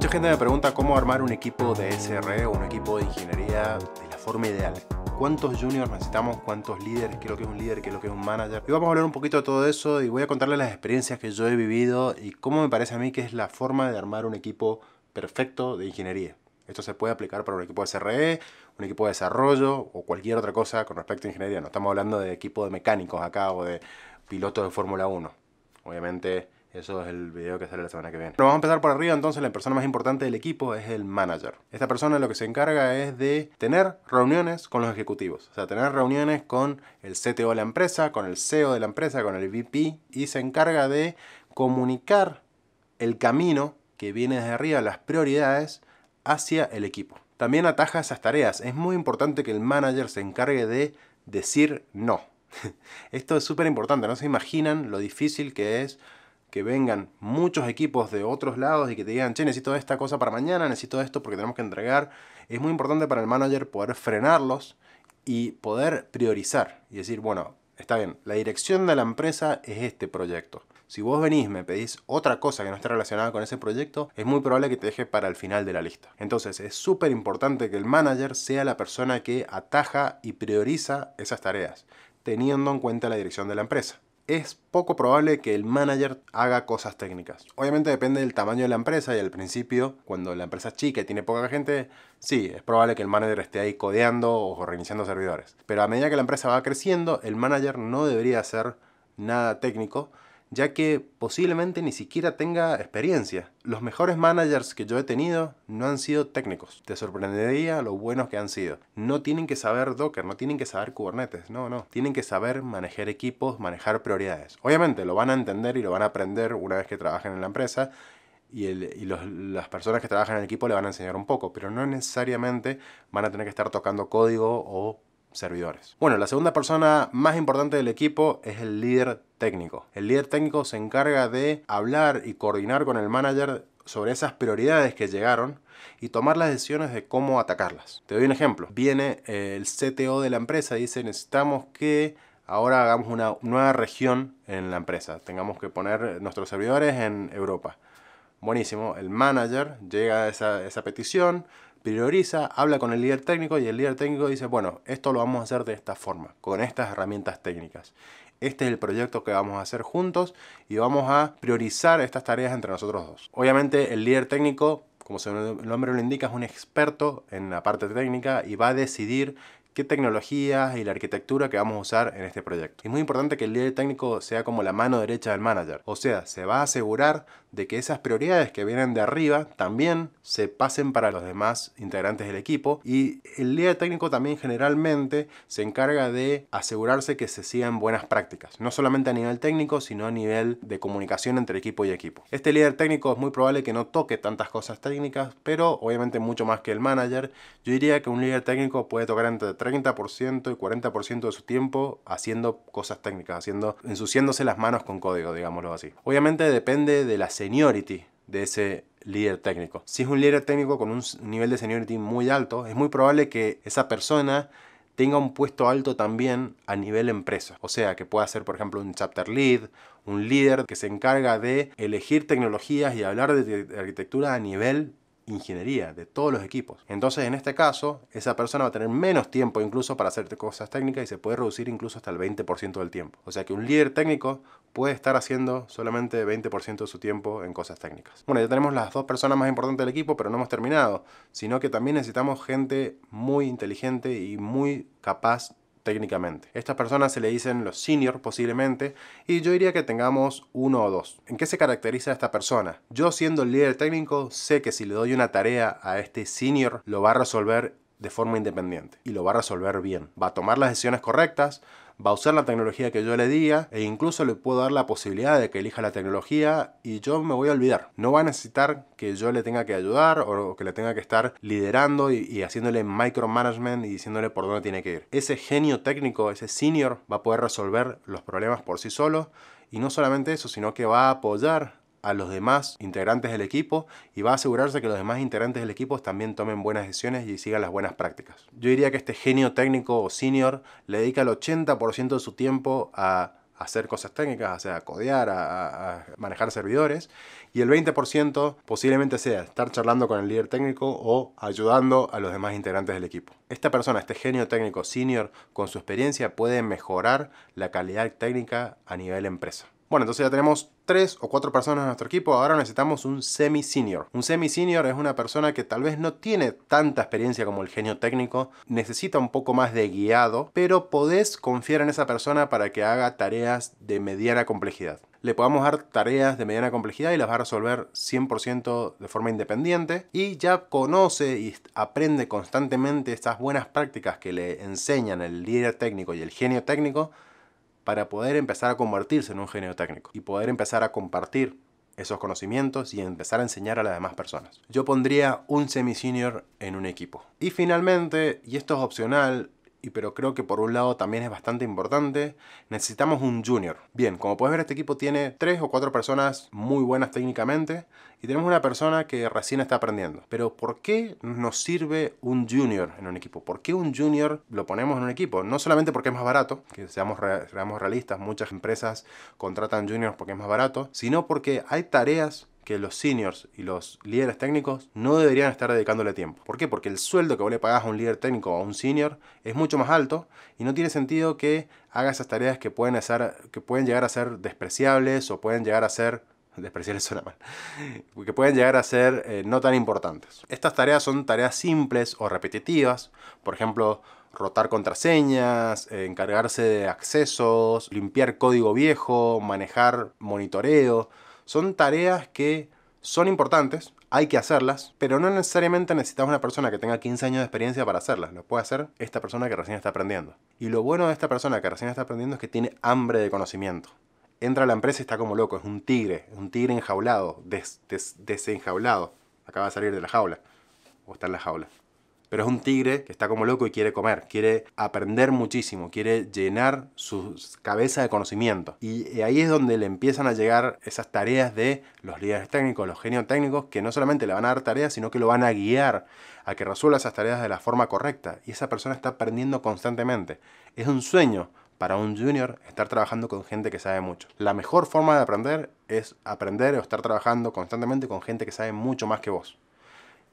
Mucha gente me pregunta cómo armar un equipo de SRE o un equipo de ingeniería de la forma ideal. ¿Cuántos juniors necesitamos? ¿Cuántos líderes? ¿Qué es lo que es un líder? ¿Qué es lo que es un manager? Y vamos a hablar un poquito de todo eso y voy a contarles las experiencias que yo he vivido y cómo me parece a mí que es la forma de armar un equipo perfecto de ingeniería. Esto se puede aplicar para un equipo de SRE, un equipo de desarrollo o cualquier otra cosa con respecto a ingeniería. No estamos hablando de equipo de mecánicos acá o de pilotos de Fórmula 1. Obviamente eso es el video que sale la semana que viene. Bueno, vamos a empezar por arriba. Entonces la persona más importante del equipo es el manager. Esta persona lo que se encarga es de tener reuniones con los ejecutivos. O sea, tener reuniones con el CTO de la empresa, con el CEO de la empresa, con el VP. Y se encarga de comunicar el camino que viene desde arriba, las prioridades hacia el equipo. También ataja esas tareas. Es muy importante que el manager se encargue de decir no. Esto es súper importante. No se imaginan lo difícil que es que vengan muchos equipos de otros lados y que te digan, che, necesito esta cosa para mañana, necesito esto porque tenemos que entregar. Es muy importante para el manager poder frenarlos y poder priorizar y decir, bueno, está bien, la dirección de la empresa es este proyecto. Si vos venís, me pedís otra cosa que no esté relacionada con ese proyecto, es muy probable que te deje para el final de la lista. Entonces, es súper importante que el manager sea la persona que ataja y prioriza esas tareas, teniendo en cuenta la dirección de la empresa. Es poco probable que el manager haga cosas técnicas. Obviamente depende del tamaño de la empresa y al principio, cuando la empresa es chica y tiene poca gente, sí, es probable que el manager esté ahí codeando o reiniciando servidores. Pero a medida que la empresa va creciendo, el manager no debería hacer nada técnico, ya que posiblemente ni siquiera tenga experiencia. Los mejores managers que yo he tenido no han sido técnicos. Te sorprendería lo buenos que han sido. No tienen que saber Docker, no tienen que saber Kubernetes, no. Tienen que saber manejar equipos, manejar prioridades. Obviamente lo van a entender y lo van a aprender una vez que trabajen en la empresa y las personas que trabajan en el equipo le van a enseñar un poco, pero no necesariamente van a tener que estar tocando código o servidores. Bueno, la segunda persona más importante del equipo es el líder técnico. El líder técnico se encarga de hablar y coordinar con el manager sobre esas prioridades que llegaron y tomar las decisiones de cómo atacarlas. Te doy un ejemplo. Viene el CTO de la empresa y dice, necesitamos que ahora hagamos una nueva región en la empresa. Tengamos que poner nuestros servidores en Europa. Buenísimo. El manager llega a esa petición, prioriza, habla con el líder técnico y el líder técnico dice, bueno, esto lo vamos a hacer de esta forma, con estas herramientas técnicas. Este es el proyecto que vamos a hacer juntos y vamos a priorizar estas tareas entre nosotros dos. Obviamente el líder técnico, como el nombre lo indica, es un experto en la parte técnica y va a decidir qué tecnologías y la arquitectura que vamos a usar en este proyecto. Es muy importante que el líder técnico sea como la mano derecha del manager. O sea, se va a asegurar de que esas prioridades que vienen de arriba también se pasen para los demás integrantes del equipo. Y el líder técnico también generalmente se encarga de asegurarse que se sigan buenas prácticas. No solamente a nivel técnico, sino a nivel de comunicación entre equipo y equipo. Este líder técnico es muy probable que no toque tantas cosas técnicas, pero obviamente mucho más que el manager. Yo diría que un líder técnico puede tocar entre 30% y 40% de su tiempo haciendo cosas técnicas, ensuciándose las manos con código, digámoslo así. Obviamente depende de la seniority de ese líder técnico. Si es un líder técnico con un nivel de seniority muy alto, es muy probable que esa persona tenga un puesto alto también a nivel empresa. O sea, que pueda ser, por ejemplo, un chapter lead, un líder que se encarga de elegir tecnologías y hablar de arquitectura a nivel ingeniería de todos los equipos. Entonces, en este caso, esa persona va a tener menos tiempo incluso para hacer cosas técnicas y se puede reducir incluso hasta el 20% del tiempo. O sea que un líder técnico puede estar haciendo solamente 20% de su tiempo en cosas técnicas. Bueno, ya tenemos las dos personas más importantes del equipo, pero no hemos terminado, sino que también necesitamos gente muy inteligente y muy capaz técnicamente. Estas personas se le dicen los senior posiblemente y yo diría que tengamos uno o dos. ¿En qué se caracteriza esta persona? Yo siendo el líder técnico sé que si le doy una tarea a este senior lo va a resolver de forma independiente y lo va a resolver bien. Va a tomar las decisiones correctas, va a usar la tecnología que yo le diga e incluso le puedo dar la posibilidad de que elija la tecnología y yo me voy a olvidar. No va a necesitar que yo le tenga que ayudar o que le tenga que estar liderando y haciéndole micromanagement y diciéndole por dónde tiene que ir. Ese genio técnico, ese senior, va a poder resolver los problemas por sí solo y no solamente eso, sino que va a apoyar a los demás integrantes del equipo y va a asegurarse que los demás integrantes del equipo también tomen buenas decisiones y sigan las buenas prácticas. Yo diría que este genio técnico o senior le dedica el 80% de su tiempo a a hacer cosas técnicas, o sea, a codear, a manejar servidores, y el 20% posiblemente sea estar charlando con el líder técnico o ayudando a los demás integrantes del equipo. Esta persona, este genio técnico senior, con su experiencia puede mejorar la calidad técnica a nivel empresa. Bueno, entonces ya tenemos 3 o 4 personas en nuestro equipo. Ahora necesitamos un semi-senior. Un semi-senior es una persona que tal vez no tiene tanta experiencia como el genio técnico, necesita un poco más de guiado, pero podés confiar en esa persona para que haga tareas de mediana complejidad. Le podamos dar tareas de mediana complejidad y las va a resolver 100% de forma independiente, y ya conoce y aprende constantemente estas buenas prácticas que le enseñan el líder técnico y el genio técnico, para poder empezar a convertirse en un genio técnico y poder empezar a compartir esos conocimientos y empezar a enseñar a las demás personas. Yo pondría un semi-senior en un equipo. Y finalmente, y esto es opcional, pero creo que por un lado también es bastante importante, necesitamos un junior. Bien, como puedes ver, este equipo tiene 3 o 4 personas muy buenas técnicamente y tenemos una persona que recién está aprendiendo. Pero ¿por qué nos sirve un junior en un equipo? ¿Por qué un junior lo ponemos en un equipo? No solamente porque es más barato, que seamos realistas, muchas empresas contratan juniors porque es más barato, sino porque hay tareas que los seniors y los líderes técnicos no deberían estar dedicándole tiempo. ¿Por qué? Porque el sueldo que vos le pagás a un líder técnico o a un senior es mucho más alto y no tiene sentido que haga esas tareas que pueden llegar a ser despreciables o pueden llegar a ser... despreciables suena mal, que pueden llegar a ser no tan importantes. Estas tareas son tareas simples o repetitivas, por ejemplo, rotar contraseñas, encargarse de accesos, limpiar código viejo, manejar monitoreo. Son tareas que son importantes, hay que hacerlas, pero no necesariamente necesitas una persona que tenga 15 años de experiencia para hacerlas. Lo puede hacer esta persona que recién está aprendiendo. Y lo bueno de esta persona que recién está aprendiendo es que tiene hambre de conocimiento. Entra a la empresa y está como loco, es un tigre enjaulado, desenjaulado. Acaba de salir de la jaula, o está en la jaula. Pero es un tigre que está como loco y quiere comer, quiere aprender muchísimo, quiere llenar su cabeza de conocimiento. Y ahí es donde le empiezan a llegar esas tareas de los líderes técnicos, los genios técnicos, que no solamente le van a dar tareas, sino que lo van a guiar a que resuelva esas tareas de la forma correcta. Y esa persona está aprendiendo constantemente. Es un sueño para un junior estar trabajando con gente que sabe mucho. La mejor forma de aprender es aprender o estar trabajando constantemente con gente que sabe mucho más que vos.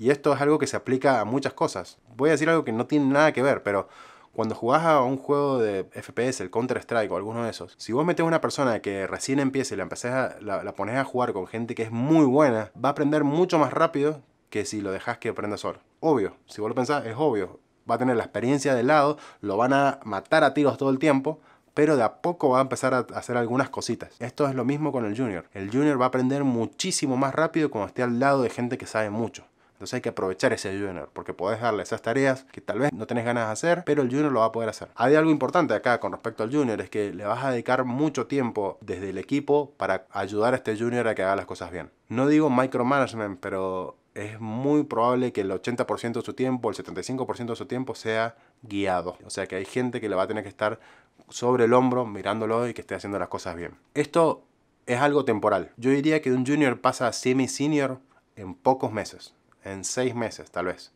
Y esto es algo que se aplica a muchas cosas. Voy a decir algo que no tiene nada que ver, pero cuando jugás a un juego de FPS, el Counter Strike o alguno de esos, si vos metés a una persona que recién empieza y la pones a jugar con gente que es muy buena, va a aprender mucho más rápido que si lo dejás que aprenda solo. Obvio, si vos lo pensás, es obvio. Va a tener la experiencia de lado, lo van a matar a tiros todo el tiempo, pero de a poco va a empezar a hacer algunas cositas. Esto es lo mismo con el junior. El junior va a aprender muchísimo más rápido cuando esté al lado de gente que sabe mucho. Entonces hay que aprovechar ese junior, porque podés darle esas tareas que tal vez no tenés ganas de hacer, pero el junior lo va a poder hacer. Hay algo importante acá con respecto al junior, es que le vas a dedicar mucho tiempo desde el equipo para ayudar a este junior a que haga las cosas bien. No digo micromanagement, pero es muy probable que el 80% de su tiempo, el 75% de su tiempo sea guiado. O sea que hay gente que le va a tener que estar sobre el hombro mirándolo y que esté haciendo las cosas bien. Esto es algo temporal. Yo diría que un junior pasa a semi-senior en pocos meses. En 6 meses tal vez.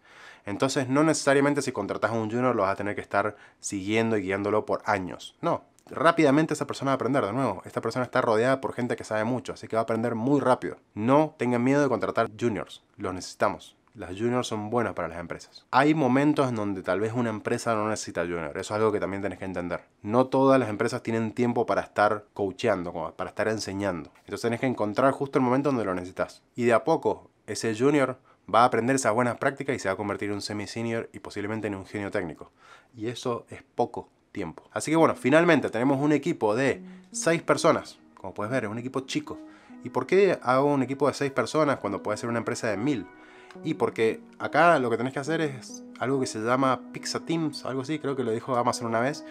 Entonces no necesariamente si contratas a un junior lo vas a tener que estar siguiendo y guiándolo por años. No, rápidamente esa persona va a aprender de nuevo. Esta persona está rodeada por gente que sabe mucho, así que va a aprender muy rápido. No tengan miedo de contratar juniors, los necesitamos. Los juniors son buenos para las empresas. Hay momentos en donde tal vez una empresa no necesita junior. Eso es algo que también tenés que entender. No todas las empresas tienen tiempo para estar coacheando, para estar enseñando. Entonces tenés que encontrar justo el momento donde lo necesitas. Y de a poco ese junior va a aprender esas buenas prácticas y se va a convertir en un semi-senior y posiblemente en un genio técnico. Y eso es poco tiempo. Así que bueno, finalmente tenemos un equipo de 6 personas. Como puedes ver, es un equipo chico. ¿Y por qué hago un equipo de 6 personas cuando puede ser una empresa de 1000? Y porque acá lo que tenés que hacer es algo que se llama Pizza Teams, algo así, creo que lo dijo Amazon una vez.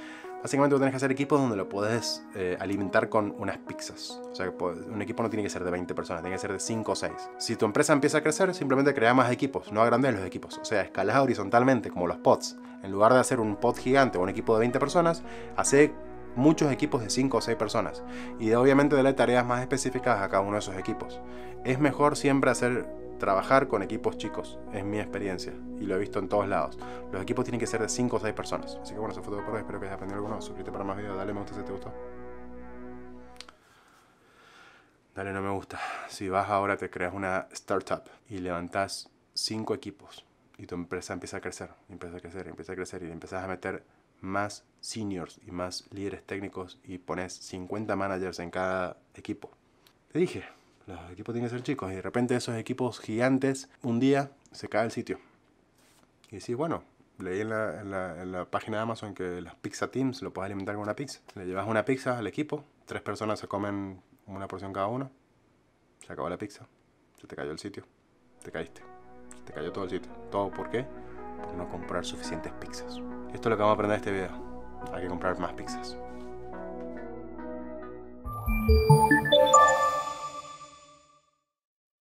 Básicamente tenés que hacer equipos donde lo podés alimentar con unas pizzas. O sea, un equipo no tiene que ser de 20 personas, tiene que ser de 5 o 6. Si tu empresa empieza a crecer, simplemente crea más equipos, no agrandes los equipos. O sea, escalás horizontalmente, como los pods. En lugar de hacer un pod gigante o un equipo de 20 personas, hace muchos equipos de 5 o 6 personas. Y obviamente dale tareas más específicas a cada uno de esos equipos. Es mejor siempre trabajar con equipos chicos, es mi experiencia y lo he visto en todos lados. Los equipos tienen que ser de 5 o 6 personas. Así que bueno, eso fue todo por hoy. Espero que hayas aprendido algo nuevo. Suscríbete para más videos, dale me gusta si te gustó. Dale, no me gusta. Si vas ahora, te creas una startup y levantas 5 equipos y tu empresa empieza a crecer, y empiezas a meter más seniors y más líderes técnicos y pones 50 managers en cada equipo. Te dije, los equipos tienen que ser chicos y de repente esos equipos gigantes un día se cae el sitio. Y decís, bueno, leí en la página de Amazon que las pizza teams lo puedes alimentar con una pizza. Le llevas una pizza al equipo, 3 personas se comen una porción cada uno, se acabó la pizza, se te cayó el sitio, te caíste, se te cayó todo el sitio. ¿Todo por qué? Por no comprar suficientes pizzas. Esto es lo que vamos a aprender en este video. Hay que comprar más pizzas.